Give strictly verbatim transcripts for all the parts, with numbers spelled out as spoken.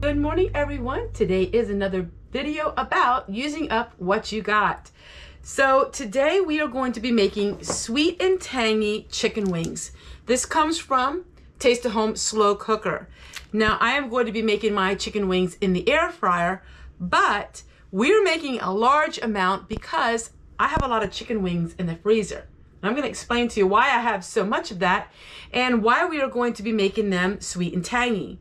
Good morning, everyone. Today is another video about using up what you got. So today we are going to be making sweet and tangy chicken wings. This comes from Taste of Home slow cooker. Now I am going to be making my chicken wings in the air fryer, but we're making a large amount because I have a lot of chicken wings in the freezer. I'm going to explain to you why I have so much of that and why we are going to be making them sweet and tangy.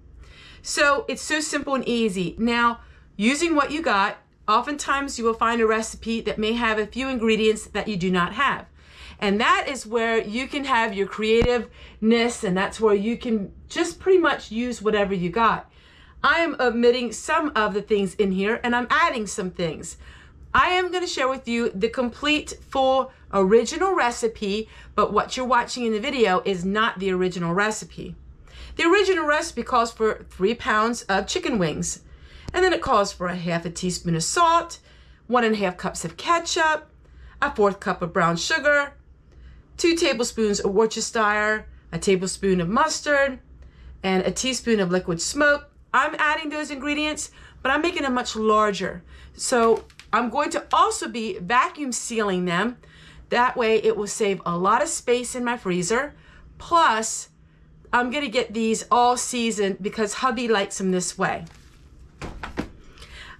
So it's so simple and easy. Now, using what you got, oftentimes you will find a recipe that may have a few ingredients that you do not have. And that is where you can have your creativeness, and that's where you can just pretty much use whatever you got. I am omitting some of the things in here and I'm adding some things. I am going to share with you the complete, full, original recipe, but what you're watching in the video is not the original recipe. The original recipe calls for three pounds of chicken wings, and then it calls for a half a teaspoon of salt, one and a half cups of ketchup, a fourth cup of brown sugar, two tablespoons of Worcestershire, a tablespoon of mustard, and a teaspoon of liquid smoke. I'm adding those ingredients, but I'm making them much larger. So I'm going to also be vacuum sealing them. That way it will save a lot of space in my freezer, plus I'm gonna get these all seasoned because hubby likes them this way.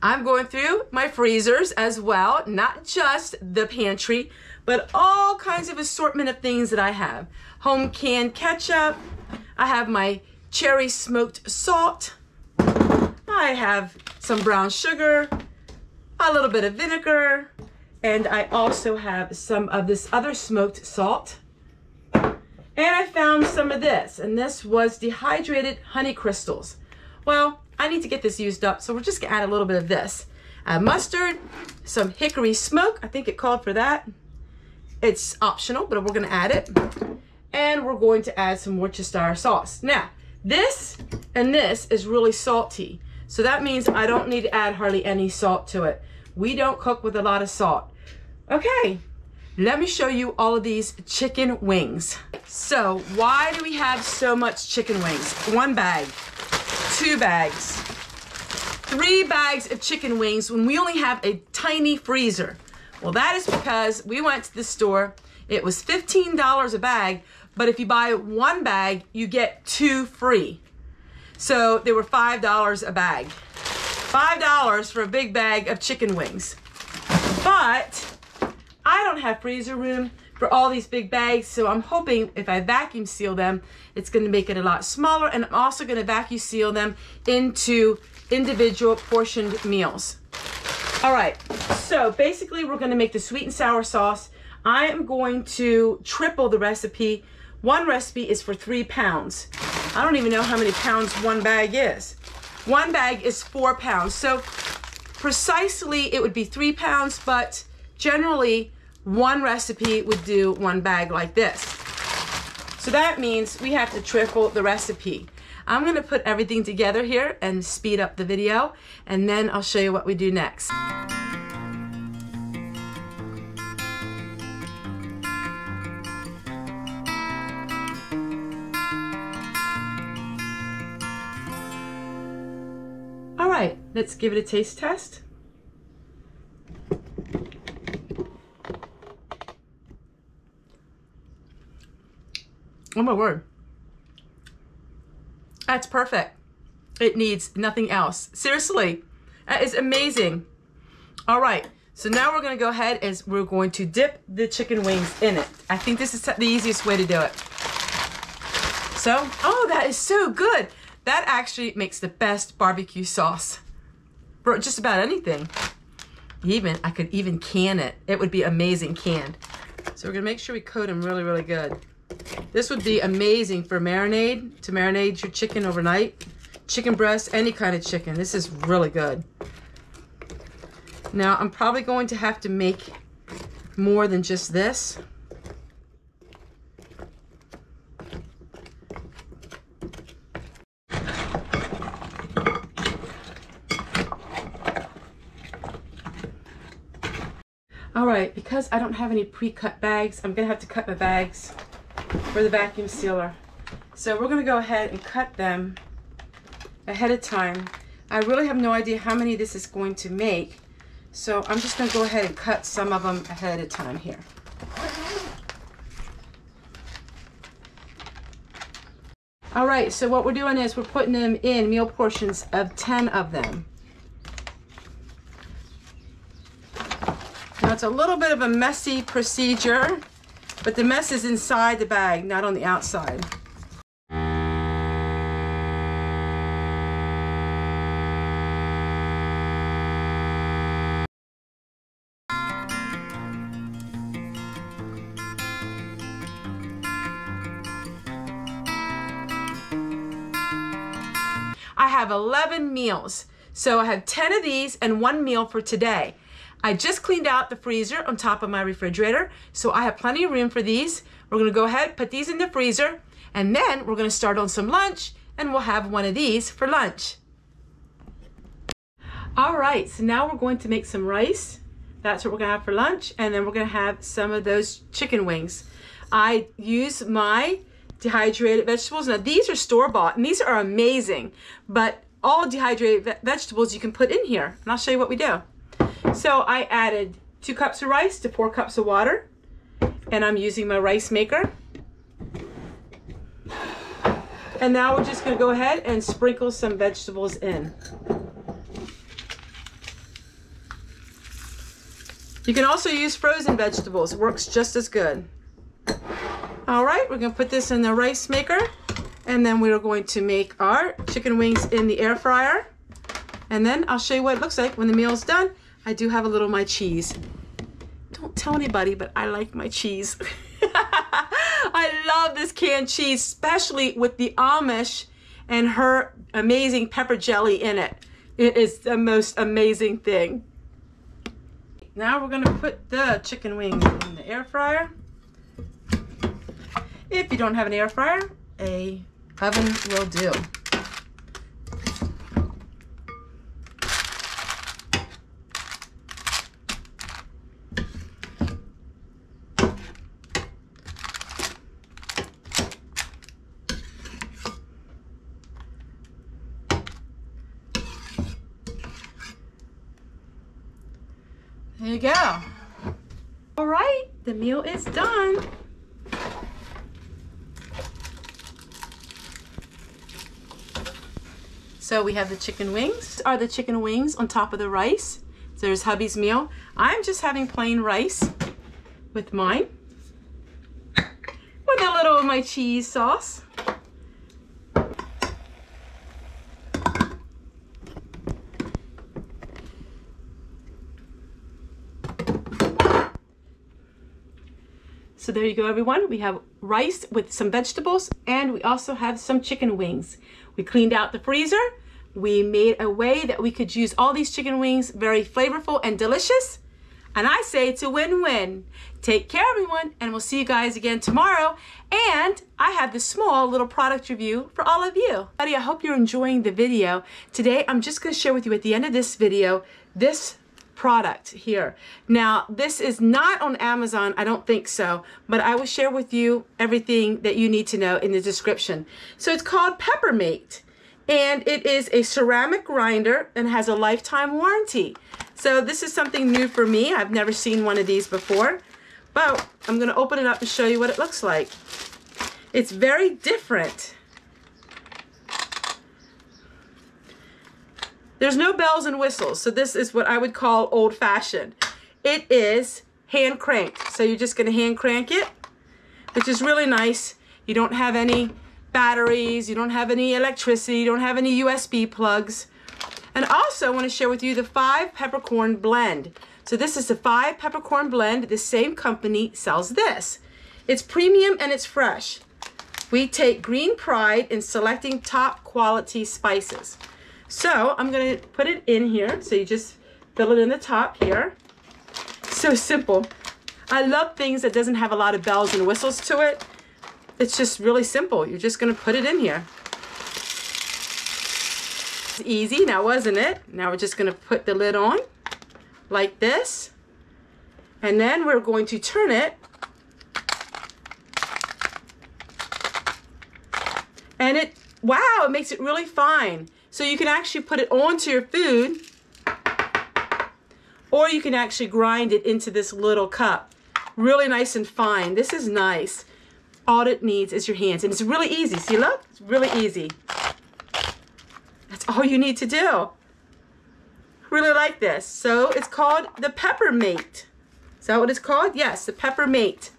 I'm going through my freezers as well, not just the pantry, but all kinds of assortment of things that I have. Home canned ketchup, I have my cherry smoked salt, I have some brown sugar, a little bit of vinegar, and I also have some of this other smoked salt. And I found some of this, and this was dehydrated honey crystals. Well, I need to get this used up, so we're just gonna add a little bit of this. Add mustard, some hickory smoke, I think it called for that. It's optional, but we're gonna add it. And we're going to add some Worcestershire sauce. Now, this and this is really salty, so that means I don't need to add hardly any salt to it. We don't cook with a lot of salt. Okay. Let me show you all of these chicken wings. So why do we have so much chicken wings? One bag, two bags, three bags of chicken wings when we only have a tiny freezer. Well, that is because we went to the store. It was fifteen dollars a bag, but if you buy one bag, you get two free. So they were five dollars a bag. five dollars for a big bag of chicken wings. But I don't have freezer room for all these big bags, so I'm hoping if I vacuum seal them, it's gonna make it a lot smaller, and I'm also gonna vacuum seal them into individual portioned meals. All right, so basically we're gonna make the sweet and sour sauce. I am going to triple the recipe. One recipe is for three pounds. I don't even know how many pounds one bag is. One bag is four pounds, so precisely it would be three pounds, but generally, one recipe would do one bag like this. So that means we have to triple the recipe. I'm gonna put everything together here and speed up the video, and then I'll show you what we do next. All right, let's give it a taste test. Oh my word, that's perfect. It needs nothing else. Seriously, that is amazing. All right, so now we're gonna go ahead and we're going to dip the chicken wings in it. I think this is the easiest way to do it. So, oh, that is so good. That actually makes the best barbecue sauce for just about anything. Even, I could even can it. It would be amazing canned. So we're gonna make sure we coat them really, really good. This would be amazing for marinade, to marinate your chicken overnight. Chicken breast, any kind of chicken. This is really good. Now, I'm probably going to have to make more than just this. All right, because I don't have any pre-cut bags, I'm gonna have to cut my bags for the vacuum sealer. So we're gonna go ahead and cut them ahead of time. I really have no idea how many this is going to make, so I'm just going to go ahead and cut some of them ahead of time here. All right, so what we're doing is we're putting them in meal portions of ten of them. Now it's a little bit of a messy procedure, but the mess is inside the bag, not on the outside. I have eleven meals, so I have ten of these and one meal for today. I just cleaned out the freezer on top of my refrigerator, so I have plenty of room for these. We're gonna go ahead, put these in the freezer, and then we're gonna start on some lunch, and we'll have one of these for lunch. All right, so now we're going to make some rice. That's what we're gonna have for lunch, and then we're gonna have some of those chicken wings. I use my dehydrated vegetables. Now these are store-bought, and these are amazing, but all dehydrated ve vegetables you can put in here, and I'll show you what we do. So I added two cups of rice to four cups of water, and I'm using my rice maker. And now we're just gonna go ahead and sprinkle some vegetables in. You can also use frozen vegetables, it works just as good. All right, we're gonna put this in the rice maker, and then we're going to make our chicken wings in the air fryer. And then I'll show you what it looks like when the meal's done. I do have a little of my cheese. Don't tell anybody, but I like my cheese. I love this canned cheese, especially with the Amish and her amazing pepper jelly in it. It is the most amazing thing. Now we're gonna put the chicken wings in the air fryer. If you don't have an air fryer, an oven will do. There you go. All right, the meal is done. So we have the chicken wings. Are the chicken wings on top of the rice? So there's hubby's meal. I'm just having plain rice with mine, with a little of my cheese sauce. So there you go, everyone. We have rice with some vegetables, and we also have some chicken wings. We cleaned out the freezer. We made a way that we could use all these chicken wings, very flavorful and delicious. And I say it's a win-win. Take care, everyone, and we'll see you guys again tomorrow. And I have this small little product review for all of you. Buddy, I hope you're enjoying the video. Today, I'm just gonna share with you at the end of this video, this product here. Now, this is not on Amazon, I don't think so, but I will share with you everything that you need to know in the description. So it's called Pepper Mate, and it is a ceramic grinder and has a lifetime warranty. So this is something new for me. I've never seen one of these before, but I'm gonna open it up and show you what it looks like. It's very different. There's no bells and whistles, so this is what I would call old-fashioned. It is hand cranked, so you're just gonna hand crank it, which is really nice. You don't have any batteries, you don't have any electricity, you don't have any U S B plugs. And also I wanna share with you the Five Peppercorn Blend. So this is the Five Peppercorn Blend, the same company sells this. It's premium and it's fresh. We take green pride in selecting top quality spices. So I'm gonna put it in here. So you just fill it in the top here. So simple. I love things that doesn't have a lot of bells and whistles to it. It's just really simple. You're just gonna put it in here. It's easy now, wasn't it? Now we're just gonna put the lid on like this. And then we're going to turn it. And it, wow, it makes it really fine. So you can actually put it onto your food, or you can actually grind it into this little cup. Really nice and fine. This is nice. All it needs is your hands, and it's really easy. See, look, it's really easy. That's all you need to do. Really like this. So it's called the Pepper Mate. Is that what it's called? Yes, the Pepper Mate.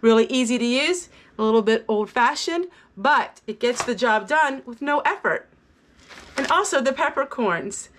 Really easy to use, a little bit old-fashioned, but it gets the job done with no effort. And also the peppercorns.